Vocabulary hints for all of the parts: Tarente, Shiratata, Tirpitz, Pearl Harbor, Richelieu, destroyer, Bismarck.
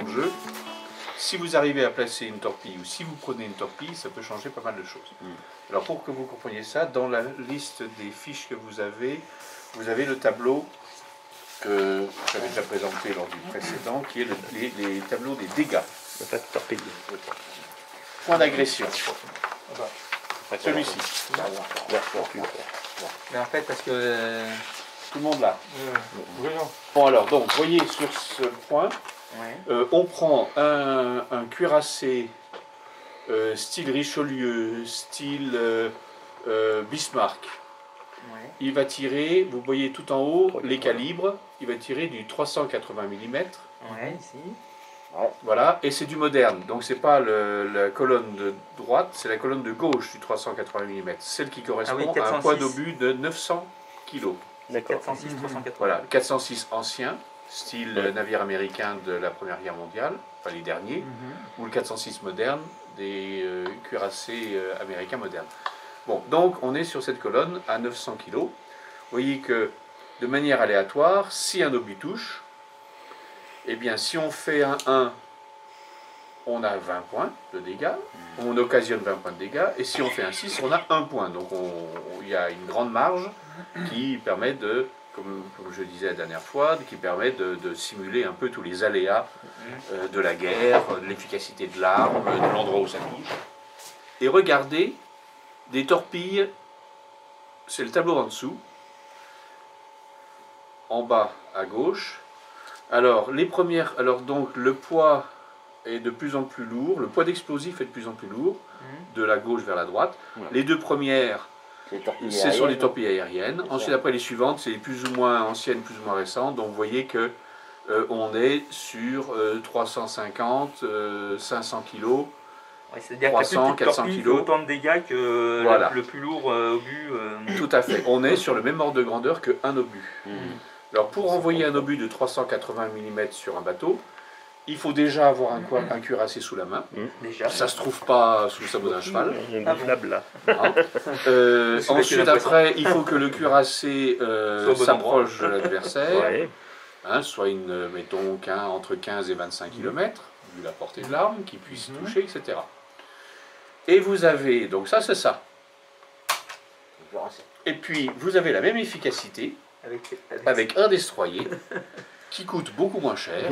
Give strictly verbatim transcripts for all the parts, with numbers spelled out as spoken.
hors jeu. Si vous arrivez à placer une torpille ou si vous prenez une torpille, ça peut changer pas mal de choses. Mm. Alors pour que vous compreniez ça, dans la liste des fiches que vous avez, vous avez le tableau que j'avais déjà présenté lors du précédent, qui est le, les, les tableaux des dégâts. Il n'y a pas de torpille. Point d'agression. Celui-ci. Mais en fait, parce que... Tout le monde là. Mmh. Bon alors, donc, voyez sur ce point, oui. euh, on prend un, un cuirassé euh, style Richelieu, style euh, euh, Bismarck. Oui. Il va tirer, vous voyez tout en haut, trois les points. Calibres, il va tirer du trois cent quatre-vingts millimètres. Oui, ici. Voilà, et c'est du moderne, donc c'est pas le, la colonne de droite, c'est la colonne de gauche du trois cent quatre-vingts millimètres, celle qui correspond ah oui, à un poids d'obus de neuf cents kilos. quatre cent six, trois cent quatre-vingts. Voilà, quatre cent six ancien, style ouais. navire américain de la Première Guerre mondiale, enfin les derniers, mm-hmm. ou le quatre cent six moderne, des euh, cuirassés euh, américains modernes. Bon, donc on est sur cette colonne à neuf cents kilos. Vous voyez que de manière aléatoire, si un obus touche, eh bien si on fait un un, on a vingt points de dégâts, on occasionne vingt points de dégâts, et si on fait un six, on a un point. Donc il y a une grande marge qui permet de, comme, comme je disais la dernière fois, qui permet de, de simuler un peu tous les aléas euh, de la guerre, de l'efficacité de l'arme, de l'endroit où ça touche. Et regardez, des torpilles, c'est le tableau en dessous, en bas à gauche. Alors les premières, alors donc le poids... est de plus en plus lourd, le poids d'explosif est de plus en plus lourd, mmh. de la gauche vers la droite. Voilà. Les deux premières, ce sont les torpilles aériennes. Ensuite, après les suivantes, c'est les plus ou moins anciennes, plus ou moins récentes. Donc vous voyez que euh, on est sur euh, trois cent cinquante, euh, cinq cents kilos, ouais, trois cents, quatre cents kilos. Autant de dégâts que voilà. la, le plus lourd euh, obus. Euh... Tout à fait. On est sur le même ordre de grandeur qu'un obus. Mmh. Alors pour envoyer un obus de trois cent quatre-vingts millimètres sur un bateau, il faut déjà avoir un, un cuirassé sous la main. Mmh. Déjà. Ça se trouve pas sous le sabot d'un cheval. Ah bon. euh, ensuite, après, il faut que le cuirassé euh, s'approche de l'adversaire. Ouais. Hein, soit une, mettons, entre quinze et vingt-cinq kilomètres, vu la portée de l'arme, qui puisse mmh. toucher, et cetera. Et vous avez, donc ça, c'est ça. Et puis, vous avez la même efficacité avec, avec, avec un destroyer qui coûte beaucoup moins cher.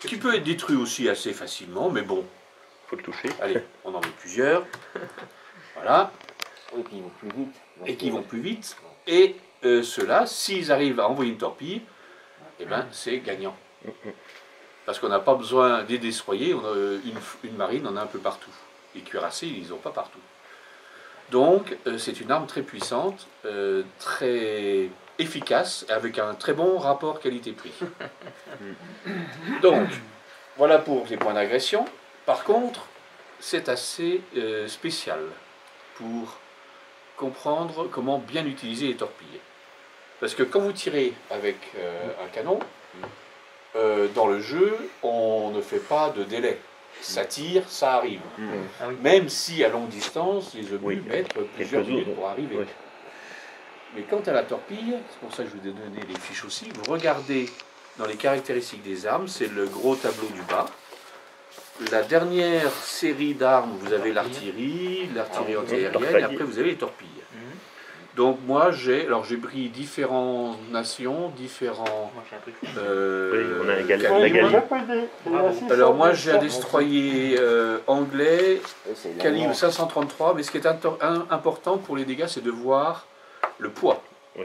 Qui peut être détruit aussi assez facilement, mais bon. Faut le toucher. Allez, on en met plusieurs. Voilà. Et qui vont plus vite. Et qui vont plus vite. Et euh, ceux-là, s'ils arrivent à envoyer une torpille, eh ben, c'est gagnant. Parce qu'on n'a pas besoin des destroyers, on a une, une marine en a un peu partout. Les cuirassés, ils n'ont pas partout. Donc, euh, c'est une arme très puissante, euh, très... efficace, avec un très bon rapport qualité-prix. Donc, voilà pour les points d'agression. Par contre, c'est assez euh, spécial pour comprendre comment bien utiliser les torpilles. Parce que quand vous tirez avec euh, un canon, euh, dans le jeu, on ne fait pas de délai. Ça tire, ça arrive. Même si à longue distance, les obus oui, mettent plusieurs minutes pour arriver. Oui. Mais quant à la torpille, c'est pour ça que je vous ai donné les fiches aussi, vous regardez dans les caractéristiques des armes, c'est le gros tableau du bas. La dernière série d'armes, vous avez l'artillerie, l'artillerie antiaérienne, et après vous avez les torpilles. Donc moi j'ai alors j'ai pris différentes nations, différents... Euh, oui, on a un calibre. Alors moi j'ai un destroyer euh, anglais, calibre cinq cent trente-trois, mais ce qui est un, important pour les dégâts, c'est de voir... le poids. Oui.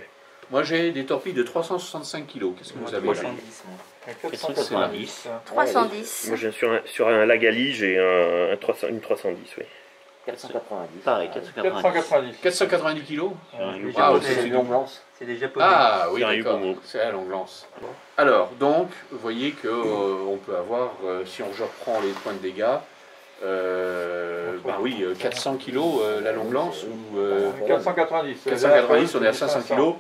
Moi j'ai des torpilles de trois cent soixante-cinq kilos. Qu'est-ce que vous avez? Trois cent dix. trois cent dix. Moi j'ai sur un, sur un Lagali, j'ai un, un trois cents, une trois cent dix. Oui. quatre cent quatre-vingt-dix. Pareil, quatre cent quatre-vingt-dix. quatre cent quatre-vingt-dix kilos. Ah, c'est une longue lance. C'est des japonais. Ah oui, d'accord. C'est la longue lance. Alors donc, vous voyez que euh, on peut avoir, euh, si on reprend les points de dégâts. Euh, ben oui, euh, quatre cents kilos euh, la longue lance ou euh, quatre cent quatre-vingt-dix. quatre cent quatre-vingt-dix, on est à cinq cents kilos.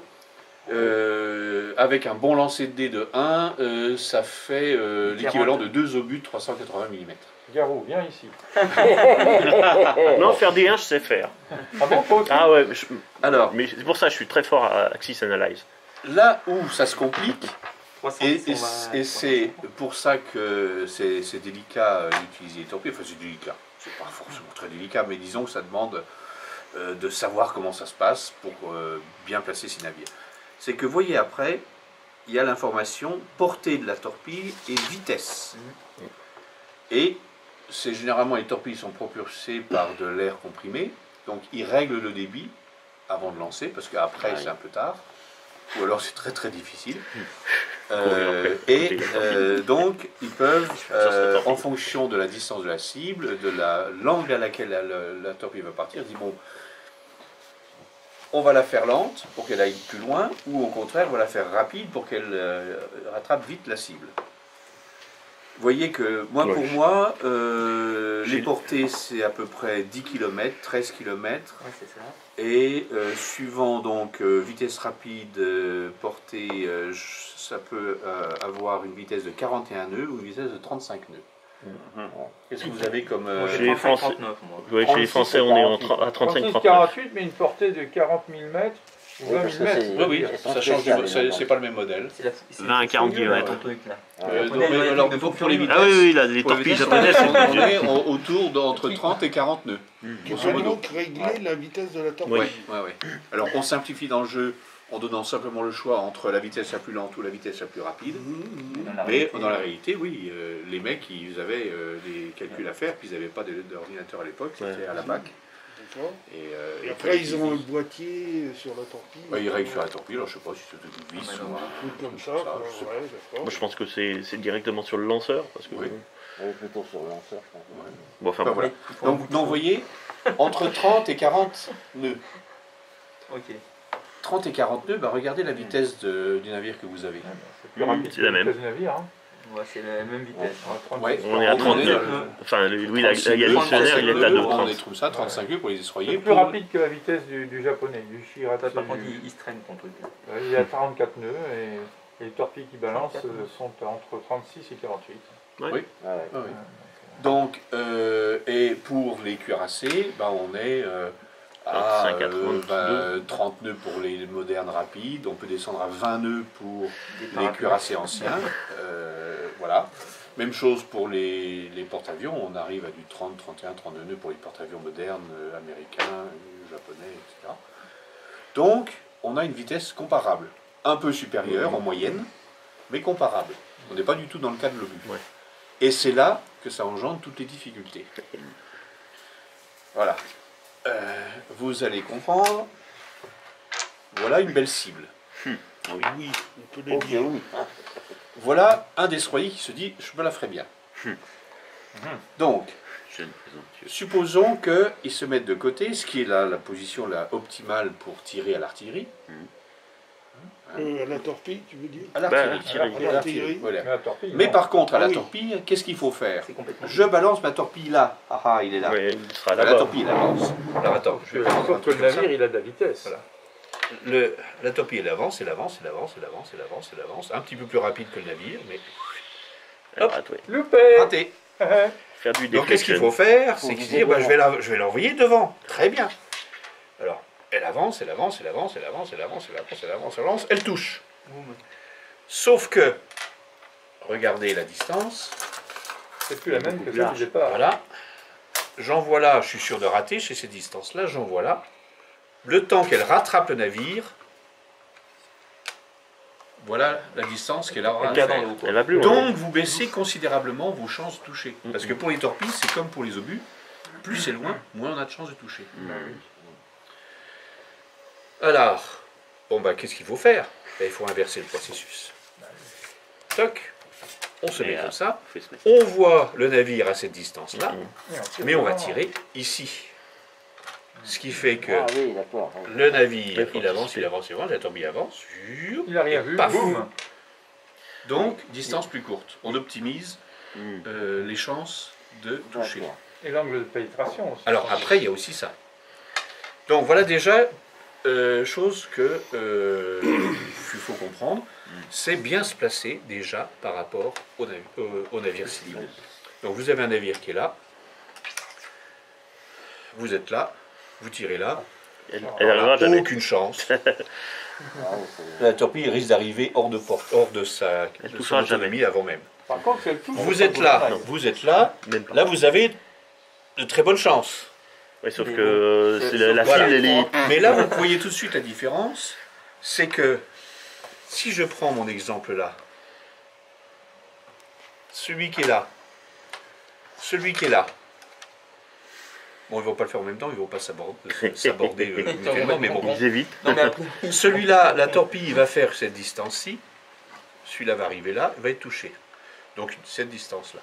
Euh, avec un bon lancer de dés de un, euh, ça fait euh, l'équivalent de deux obus de trois cent quatre-vingts millimètres. Garou, viens ici. Non, faire des un, je sais faire. Ah bon, faut aussi. Ah ouais, je... Alors, mais c'est pour ça que je suis très fort à Axis Analyze. Là où ça se complique, Et, et c'est pour ça que c'est délicat d'utiliser les torpilles. Enfin, c'est délicat. C'est pas forcément très délicat, mais disons que ça demande euh, de savoir comment ça se passe pour euh, bien placer ces navires. C'est que, vous voyez, après, il y a l'information portée de la torpille et vitesse. Et c'est généralement, les torpilles sont propulsées par de l'air comprimé, donc ils règlent le débit avant de lancer, parce qu'après, ah, c'est oui. un peu tard. Ou alors c'est très très difficile. Euh, et euh, donc ils peuvent, euh, en fonction de la distance de la cible, de l'angle la, à laquelle la, la, la torpille va partir, dire bon, on va la faire lente pour qu'elle aille plus loin, ou au contraire on va la faire rapide pour qu'elle euh, rattrape vite la cible. Vous voyez que moi, pour moi, euh, les portées, c'est à peu près dix kilomètres, treize kilomètres. Ouais, c'est ça. Et euh, suivant donc euh, vitesse rapide, euh, portée, euh, ça peut euh, avoir une vitesse de quarante et un nœuds ou une vitesse de trente-cinq nœuds. Mm-hmm. Qu'est-ce que vous avez comme... Euh, chez, les Français, trente-neuf, moi. Ouais, chez les Français, on est en à trente-cinq quarante-huit, mais une portée de quarante mille mètres. Oui, oui, oui, ça change, c'est pas le même modèle. vingt à quarante kilomètres. Pour les vitesses, ah oui, oui là, les torpilles japonaises sont autour d'entre trente et quarante nœuds. Tu peux donc régler la vitesse de la torpille. Oui, oui. Alors on simplifie dans le jeu en donnant simplement le choix entre la vitesse la plus lente ou la vitesse la plus rapide. Mais dans la réalité, oui, les mecs, ils avaient des calculs à faire, puis ils n'avaient pas d'ordinateur à l'époque, c'était à la BAC. Et, euh, et après, après ils ont le boîtier sur la torpille. Ouais, ils règlent sur la torpille, alors je ne sais pas si c'est une vis ou un truc comme ça. ça quoi, je, ouais, Moi, je pense que c'est directement sur le lanceur. Parce que oui. oui, plutôt sur le lanceur, je pense. Ouais. Bon, enfin, enfin, voilà. Voilà. Donc, vous voyez, entre trente et quarante nœuds. Ok. trente et quarante nœuds, bah, regardez la vitesse de, du navire que vous avez. Ouais, bah, c'est la même. Ouais, c'est la même vitesse. On, ouais, on est à trente nœuds. Enfin, Louis Lagallitionnaire, il est à deux trente. On est trouve ça, trente-cinq nœuds pour les estroyés. C'est plus pour... rapide que la vitesse du, du japonais, du Shiratata. Du... Il se traîne ton truc. Ouais, il est à quarante-quatre nœuds et, et les torpilles qui balancent sont entre trente-six et quarante-huit. Oui. oui. Ah, ouais. ah, oui. Donc, euh, et pour les cuirassés, bah, on est euh, à euh, bah, trente nœuds pour les modernes rapides. On peut descendre à vingt nœuds pour les cuirassés anciens. euh, Voilà. Même chose pour les, les porte-avions, on arrive à du trente, trente et un, trente-deux nœuds pour les porte-avions modernes, américains, japonais, et cetera. Donc, on a une vitesse comparable, un peu supérieure en moyenne, mais comparable. On n'est pas du tout dans le cas de l'obus. Ouais. Et c'est là que ça engendre toutes les difficultés. Voilà. Euh, vous allez comprendre, voilà une belle cible. Hum. Oui, oui, on peut le dire. Okay. Voilà un destroyer qui se dit « je me la ferai bien hmm. ». Donc, supposons qu'ils se mettent de côté, ce qui est la, la position la optimale pour tirer à l'artillerie. Hmm. Hein. Euh, à la torpille, tu veux dire? À l'artillerie. Voilà. Mais par contre, à la oui. torpille, qu'est-ce qu'il faut faire? Je balance ma torpille là. Ah ah, il est là. Oui, il sera là la torpille, il avance. Alors attends, je vais faire que le navire, il a de la vitesse. Voilà. Le, la torpille, elle avance, elle avance, elle avance, elle avance, elle avance, elle avance. Un petit peu plus rapide que le navire, mais... Hop, loupé. Raté. Faire du Donc qu'est-ce qu'il faut faire? C'est qu'il se dit, bah, je vais l'envoyer devant. Très bien. Alors, elle avance, elle avance, elle avance, elle avance, elle avance, elle avance, elle avance, elle avance, elle touche. Sauf que, regardez la distance. C'est plus la même que celle du départ. Voilà. J'envoie là, je suis sûr de rater, chez ces distances-là, j'envoie là. Le temps qu'elle rattrape le navire, voilà la distance qu'elle aura. Donc vous baissez considérablement vos chances de toucher. Parce que pour les torpilles, c'est comme pour les obus, plus c'est loin, moins on a de chances de toucher. Alors, bon bah qu'est-ce qu'il faut faire? Il faut inverser le processus. Toc, on se met comme ça, on voit le navire à cette distance-là, mais on va tirer ici. Ce qui fait que ah oui, le navire, il avance, il avance, il avance, la torpille avance, il n'a rien vu, boum. Donc, distance plus courte. On optimise euh, les chances de toucher. Et l'angle de pénétration aussi. Alors après, il y a aussi ça. Donc voilà déjà, euh, chose que euh, il faut comprendre, c'est bien se placer déjà par rapport au, navi au, au navire cible. Donc vous avez un navire qui est là, vous êtes là, vous tirez là, Elle, elle n'a aucune chance. La torpille risque d'arriver hors de porte, hors de sa autonomie avant même. Par contre, elle touche. Vous êtes là, non, vous êtes là, là vous avez de très bonnes chances. Oui, sauf que euh, la, la voilà. file, elle est... Mais là, vous voyez tout de suite la différence, c'est que si je prends mon exemple là, celui qui est là, celui qui est là, bon, ils ne vont pas le faire en même temps, ils ne vont pas s'aborder euh, mutuellement, mais bon. Ils évitent. Celui-là, la torpille, il va faire cette distance-ci. Celui-là va arriver là, il va être touché. Donc, cette distance-là.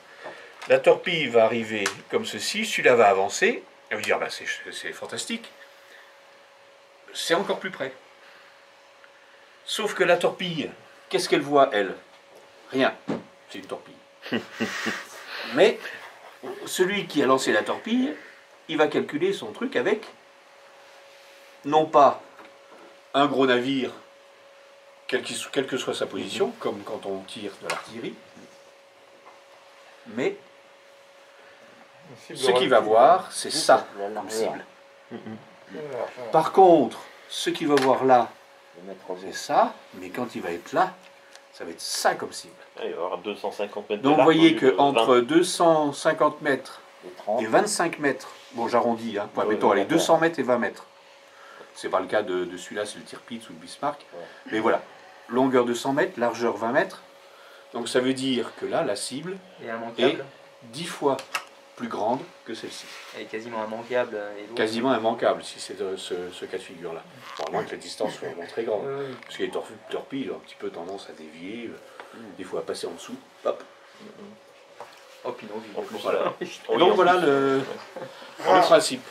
La torpille va arriver comme ceci, celui-là va avancer. Elle va dire, bah, c'est fantastique. C'est encore plus près. Sauf que la torpille, qu'est-ce qu'elle voit, elle? Rien. C'est une torpille. Mais celui qui a lancé la torpille, il va calculer son truc avec, non pas un gros navire, quelle que soit sa position, comme quand on tire de l'artillerie, mais ce qu'il va voir, c'est ça comme cible. Par contre, ce qu'il va voir là, c'est ça, mais quand il va être là, ça va être ça comme cible. Il va y avoir deux cent cinquante mètres. Donc vous voyez qu'entre deux cent cinquante mètres et vingt-cinq mètres, bon j'arrondis, hein, ouais, mettons allez, deux cents mètres et vingt mètres. C'est pas le cas de, de celui-là, c'est le Tirpitz ou le Bismarck. Ouais. Mais voilà, longueur de cent mètres, largeur vingt mètres. Donc ça veut dire que là, la cible est dix fois plus grande que celle-ci. Elle est quasiment immanquable. Et quasiment immanquable, si c'est ce, ce cas de figure-là. Enfin, à moins que la distance soit vraiment très grande. Ouais. Parce que les torpilles ont un petit peu tendance à dévier, mm. des fois à passer en dessous. Hop. Mm. Hop, non, en plus, voilà. Donc voilà le, voilà le principe.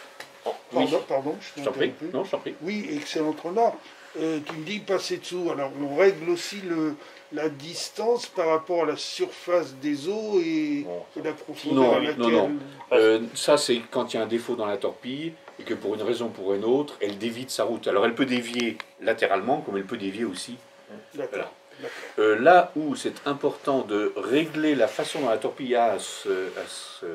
Oh, oui. Pardon, pardon, je t'en prie. Non, je t'en prie. Oui, excellent renard. Euh, tu me dis passer dessous. Alors on règle aussi le, la distance par rapport à la surface des eaux et bon, la profondeur non, à laquelle... Non, non, euh, ça c'est quand il y a un défaut dans la torpille et que pour une raison ou pour une autre, elle dévie de sa route. Alors elle peut dévier latéralement comme elle peut dévier aussi. Voilà. Euh, là où c'est important de régler la façon dont la torpille a à se, à se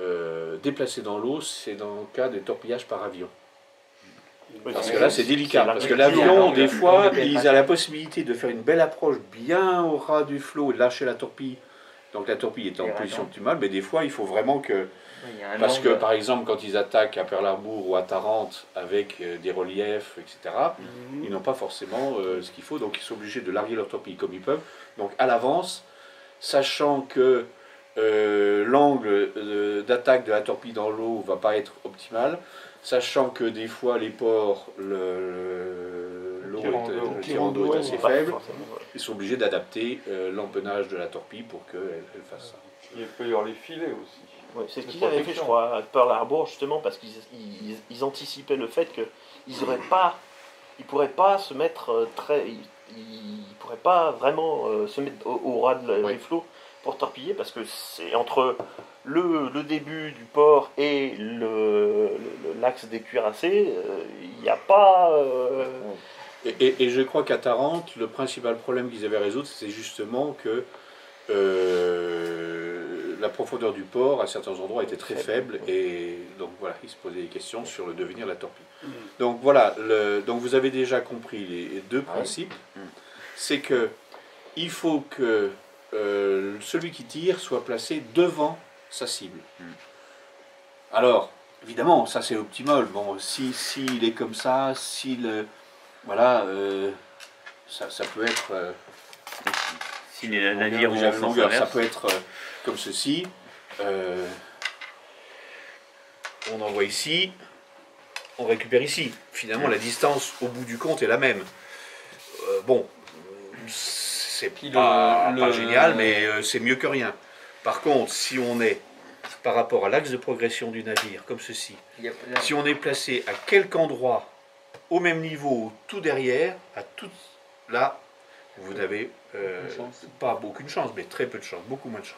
euh, déplacer dans l'eau, c'est dans le cas de torpillage par avion. Oui, parce que là c'est délicat, parce que l'avion des fois il a la possibilité de faire une belle approche bien au ras du flot et de lâcher la torpille. Donc la torpille est en position optimale, mais des fois il faut vraiment que... Oui, parce que de... par exemple quand ils attaquent à Pearl Harbor ou à Tarente avec euh, des reliefs, et cetera, mm-hmm. ils n'ont pas forcément euh, ce qu'il faut, donc ils sont obligés de larguer leur torpille comme ils peuvent. Donc à l'avance, sachant que euh, l'angle euh, d'attaque de la torpille dans l'eau ne va pas être optimal, sachant que des fois les ports, le, le, l'eau le tirant d'eau est assez faible, ils sont obligés d'adapter euh, l'empennage de la torpille pour qu'elle elle fasse ça. Il peut y avoir les filets aussi. Ouais, c'est ce qu'ils avaient fait, je crois, à Pearl Harbor, justement, parce qu'ils ils, ils anticipaient le fait qu'ils auraient pas, ils pourraient pas se mettre très, ils, ils pourraient pas vraiment euh, se mettre au, au ras de la, oui. des flots pour torpiller, parce que c'est entre le, le début du port et le l'axe des cuirassés, il euh, n'y a pas. Euh, et, et, et je crois qu'à Tarente, le principal problème qu'ils avaient à résoudre, c'est justement que. Euh, La profondeur du port, à certains endroits, était très faible et donc voilà, il se posait des questions sur le devenir de la torpille. Mmh. Donc voilà, le, donc vous avez déjà compris les deux ah principes. Oui. Mmh. C'est que il faut que euh, celui qui tire soit placé devant sa cible. Mmh. Alors, évidemment, ça c'est optimal. Bon, si s'il est comme ça, si le... Voilà, euh, ça, ça peut être... Euh, si les navires ont en longueur, ça peut être... Euh, comme ceci, euh, on envoie ici, on récupère ici. Finalement, la distance au bout du compte est la même. Euh, bon, c'est pas, pas génial, mais euh, c'est mieux que rien. Par contre, si on est par rapport à l'axe de progression du navire, comme ceci, si on est placé à quelque endroit, au même niveau, tout derrière, à tout là, vous n'avez euh, pas aucune chance, mais très peu de chance, beaucoup moins de chance.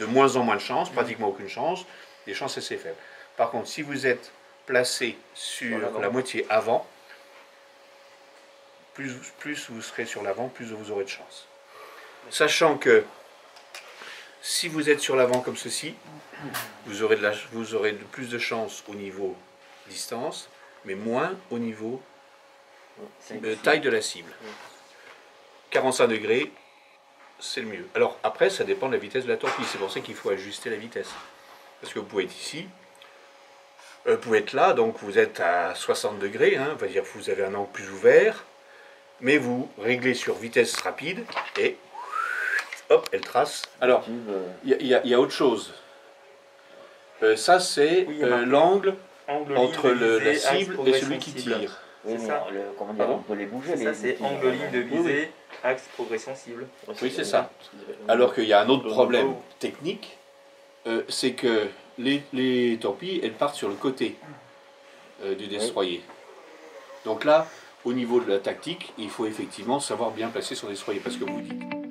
De moins en moins de chance, pratiquement aucune chance, des chances assez faibles. Par contre, si vous êtes placé sur voilà, la moitié avant, plus, plus vous serez sur l'avant, plus vous aurez de chance. Sachant que si vous êtes sur l'avant comme ceci, vous aurez, de la, vous aurez de plus de chance au niveau distance. mais moins au niveau de taille de la cible. quarante-cinq degrés, c'est le mieux. Alors après, ça dépend de la vitesse de la torpille, c'est pour ça qu'il faut ajuster la vitesse. Parce que vous pouvez être ici, vous pouvez être là, donc vous êtes à soixante degrés, hein, on va dire que vous avez un angle plus ouvert, mais vous réglez sur vitesse rapide, et hop, elle trace. Alors, il y, y, y a autre chose. Euh, ça, c'est oui, euh, l'angle entre le, visée, la cible et celui qui cible. Tire. Oui, c'est ça. Le, comment dire, on peut les bouger. Ça, c'est angle ligne de visée, oui, oui. Axe progression cible. Oui, c'est ça. Alors qu'il y a un autre problème technique, euh, c'est que les, les torpilles, elles partent sur le côté euh, du destroyer. Donc là, au niveau de la tactique, il faut effectivement savoir bien placer son destroyer, parce que vous dites...